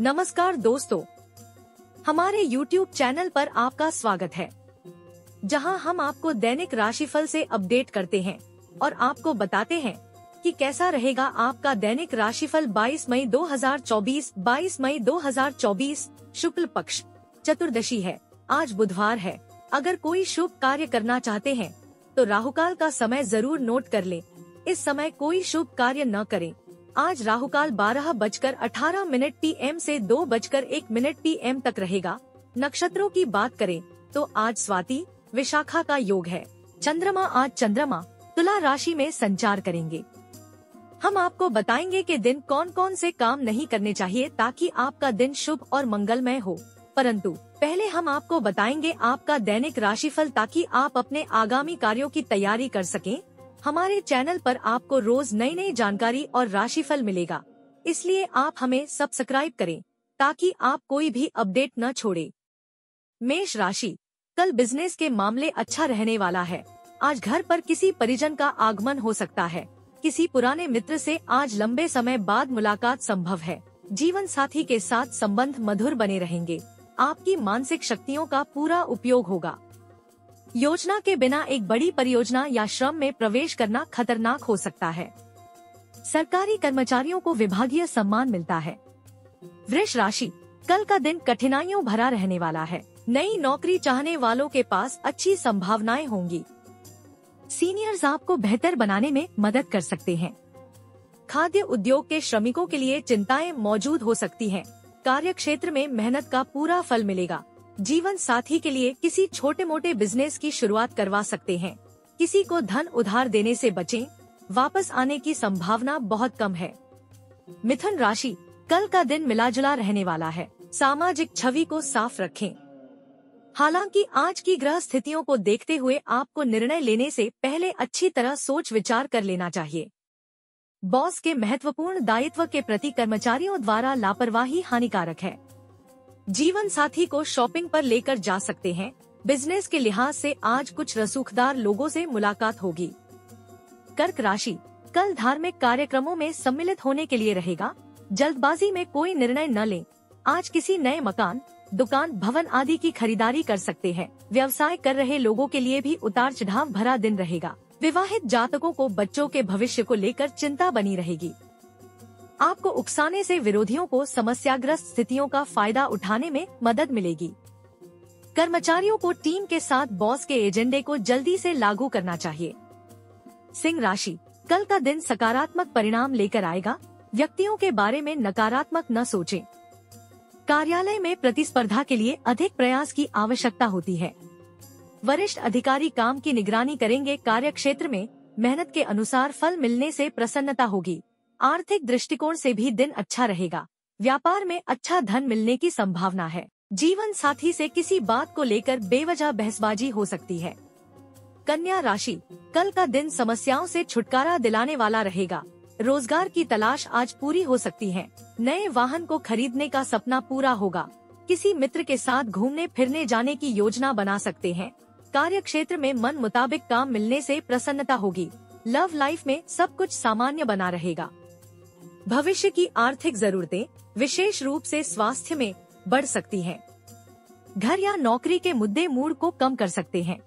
नमस्कार दोस्तों, हमारे YouTube चैनल पर आपका स्वागत है, जहां हम आपको दैनिक राशिफल से अपडेट करते हैं और आपको बताते हैं कि कैसा रहेगा आपका दैनिक राशिफल 22 मई 2024। 22 मई 2024 शुक्ल पक्ष चतुर्दशी है, आज बुधवार है। अगर कोई शुभ कार्य करना चाहते हैं तो राहुकाल का समय जरूर नोट कर लें। इस समय कोई शुभ कार्य न करें। आज राहुकाल 12:18 PM से 2:01 PM तक रहेगा। नक्षत्रों की बात करें तो आज स्वाति विशाखा का योग है। चंद्रमा आज चंद्रमा तुला राशि में संचार करेंगे। हम आपको बताएंगे कि दिन कौन कौन से काम नहीं करने चाहिए ताकि आपका दिन शुभ और मंगलमय हो, परंतु पहले हम आपको बताएंगे आपका दैनिक राशिफल ताकि आप अपने आगामी कार्यों की तैयारी कर सकें। हमारे चैनल पर आपको रोज नई नई जानकारी और राशिफल मिलेगा, इसलिए आप हमें सब्सक्राइब करें ताकि आप कोई भी अपडेट न छोड़े। मेष राशि, कल बिजनेस के मामले अच्छा रहने वाला है। आज घर पर किसी परिजन का आगमन हो सकता है। किसी पुराने मित्र से आज लंबे समय बाद मुलाकात संभव है। जीवन साथी के साथ संबंध मधुर बने रहेंगे। आपकी मानसिक शक्तियों का पूरा उपयोग होगा। योजना के बिना एक बड़ी परियोजना या श्रम में प्रवेश करना खतरनाक हो सकता है। सरकारी कर्मचारियों को विभागीय सम्मान मिलता है। वृष राशि, कल का दिन कठिनाइयों भरा रहने वाला है। नई नौकरी चाहने वालों के पास अच्छी संभावनाएं होंगी। सीनियर्स आपको बेहतर बनाने में मदद कर सकते हैं। खाद्य उद्योग के श्रमिकों के लिए चिंताएं मौजूद हो सकती हैं। कार्यक्षेत्र में मेहनत का पूरा फल मिलेगा। जीवन साथी के लिए किसी छोटे मोटे बिजनेस की शुरुआत करवा सकते हैं। किसी को धन उधार देने से बचें, वापस आने की संभावना बहुत कम है। मिथुन राशि, कल का दिन मिलाजुला रहने वाला है। सामाजिक छवि को साफ रखें। हालांकि आज की ग्रह स्थितियों को देखते हुए आपको निर्णय लेने से पहले अच्छी तरह सोच विचार कर लेना चाहिए। बॉस के महत्वपूर्ण दायित्व के प्रति कर्मचारियों द्वारा लापरवाही हानिकारक है। जीवन साथी को शॉपिंग पर लेकर जा सकते हैं। बिजनेस के लिहाज से आज कुछ रसूखदार लोगों से मुलाकात होगी। कर्क राशि, कल धार्मिक कार्यक्रमों में सम्मिलित होने के लिए रहेगा। जल्दबाजी में कोई निर्णय न लें। आज किसी नए मकान, दुकान, भवन आदि की खरीदारी कर सकते हैं। व्यवसाय कर रहे लोगों के लिए भी उतार चढ़ाव भरा दिन रहेगा। विवाहित जातकों को बच्चों के भविष्य को लेकर चिंता बनी रहेगी। आपको उकसाने से विरोधियों को समस्याग्रस्त स्थितियों का फायदा उठाने में मदद मिलेगी। कर्मचारियों को टीम के साथ बॉस के एजेंडे को जल्दी से लागू करना चाहिए। सिंह राशि, कल का दिन सकारात्मक परिणाम लेकर आएगा। व्यक्तियों के बारे में नकारात्मक न सोचें। कार्यालय में प्रतिस्पर्धा के लिए अधिक प्रयास की आवश्यकता होती है। वरिष्ठ अधिकारी काम की निगरानी करेंगे। कार्यक्षेत्र में मेहनत के अनुसार फल मिलने से प्रसन्नता होगी। आर्थिक दृष्टिकोण से भी दिन अच्छा रहेगा। व्यापार में अच्छा धन मिलने की संभावना है। जीवन साथी से किसी बात को लेकर बेवजह बहसबाजी हो सकती है। कन्या राशि, कल का दिन समस्याओं से छुटकारा दिलाने वाला रहेगा। रोजगार की तलाश आज पूरी हो सकती है। नए वाहन को खरीदने का सपना पूरा होगा। किसी मित्र के साथ घूमने फिरने जाने की योजना बना सकते हैं। कार्यक्षेत्र में मन मुताबिक काम मिलने से प्रसन्नता होगी। लव लाइफ में सब कुछ सामान्य बना रहेगा। भविष्य की आर्थिक जरूरतें, विशेष रूप से स्वास्थ्य में, बढ़ सकती हैं। घर या नौकरी के मुद्दे मूड को कम कर सकते हैं।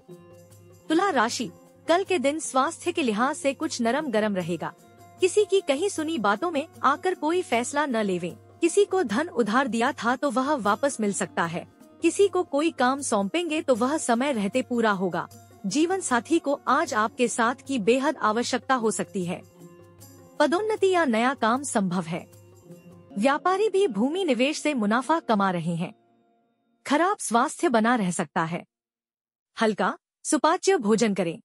तुला राशि, कल के दिन स्वास्थ्य के लिहाज से कुछ नरम गरम रहेगा। किसी की कहीं सुनी बातों में आकर कोई फैसला न लेवें। किसी को धन उधार दिया था तो वह वापस मिल सकता है। किसी को कोई काम सौंपेंगे तो वह समय रहते पूरा होगा। जीवन साथी को आज आपके साथ की बेहद आवश्यकता हो सकती है। पदोन्नति या नया काम संभव है। व्यापारी भी भूमि निवेश से मुनाफा कमा रहे हैं। खराब स्वास्थ्य बना रह सकता है। हल्का सुपाच्य भोजन करें।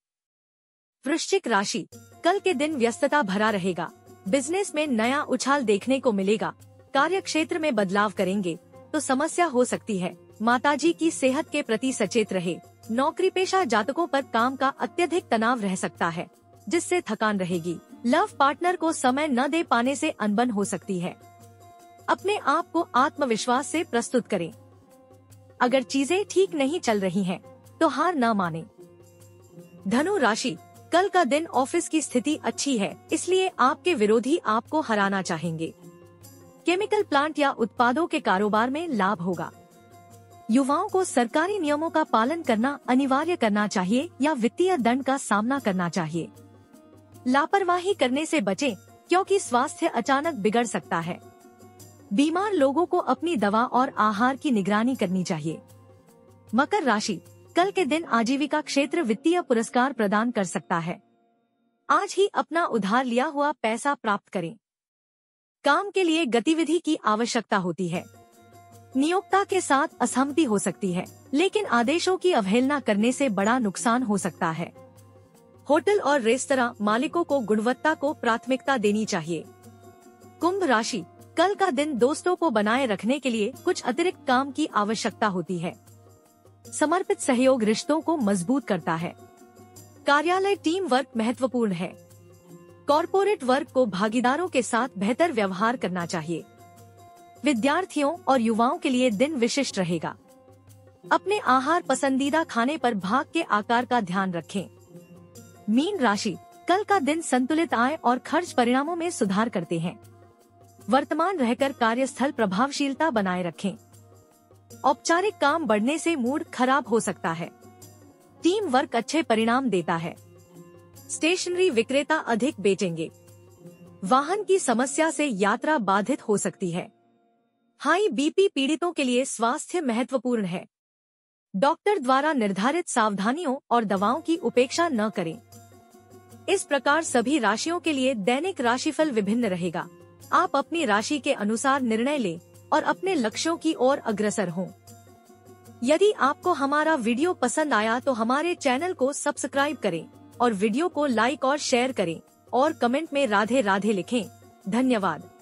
वृश्चिक राशि, कल के दिन व्यस्तता भरा रहेगा। बिजनेस में नया उछाल देखने को मिलेगा। कार्यक्षेत्र में बदलाव करेंगे तो समस्या हो सकती है। माताजी की सेहत के प्रति सचेत रहे। नौकरी पेशा जातकों पर काम का अत्यधिक तनाव रह सकता है, जिससे थकान रहेगी। लव पार्टनर को समय न दे पाने से अनबन हो सकती है। अपने आप को आत्मविश्वास से प्रस्तुत करें। अगर चीजें ठीक नहीं चल रही हैं, तो हार न माने। धनु राशि, कल का दिन ऑफिस की स्थिति अच्छी है, इसलिए आपके विरोधी आपको हराना चाहेंगे। केमिकल प्लांट या उत्पादों के कारोबार में लाभ होगा। युवाओं को सरकारी नियमों का पालन करना अनिवार्य करना चाहिए या वित्तीय दंड का सामना करना चाहिए। लापरवाही करने से बचें, क्योंकि स्वास्थ्य अचानक बिगड़ सकता है। बीमार लोगों को अपनी दवा और आहार की निगरानी करनी चाहिए। मकर राशि, कल के दिन आजीविका क्षेत्र वित्तीय पुरस्कार प्रदान कर सकता है। आज ही अपना उधार लिया हुआ पैसा प्राप्त करें। काम के लिए गतिविधि की आवश्यकता होती है। नियोक्ता के साथ असहमति हो सकती है, लेकिन आदेशों की अवहेलना करने से बड़ा नुकसान हो सकता है। होटल और रेस्तरां मालिकों को गुणवत्ता को प्राथमिकता देनी चाहिए। कुंभ राशि, कल का दिन दोस्तों को बनाए रखने के लिए कुछ अतिरिक्त काम की आवश्यकता होती है। समर्पित सहयोग रिश्तों को मजबूत करता है। कार्यालय टीम वर्क महत्वपूर्ण है। कॉर्पोरेट वर्क को भागीदारों के साथ बेहतर व्यवहार करना चाहिए। विद्यार्थियों और युवाओं के लिए दिन विशिष्ट रहेगा। अपने आहार पसंदीदा खाने पर भाग के आकार का ध्यान रखें। मीन राशि, कल का दिन संतुलित आय और खर्च परिणामों में सुधार करते हैं। वर्तमान रहकर कार्यस्थल प्रभावशीलता बनाए रखें। औपचारिक काम बढ़ने से मूड खराब हो सकता है। टीम वर्क अच्छे परिणाम देता है। स्टेशनरी विक्रेता अधिक बेचेंगे। वाहन की समस्या से यात्रा बाधित हो सकती है। हाई बीपी पीड़ितों के लिए स्वास्थ्य महत्वपूर्ण है। डॉक्टर द्वारा निर्धारित सावधानियों और दवाओं की उपेक्षा न करें। इस प्रकार सभी राशियों के लिए दैनिक राशिफल विभिन्न रहेगा। आप अपनी राशि के अनुसार निर्णय लें और अपने लक्ष्यों की ओर अग्रसर हों। यदि आपको हमारा वीडियो पसंद आया तो हमारे चैनल को सब्सक्राइब करें और वीडियो को लाइक और शेयर करें और कमेंट में राधे राधे लिखें। धन्यवाद।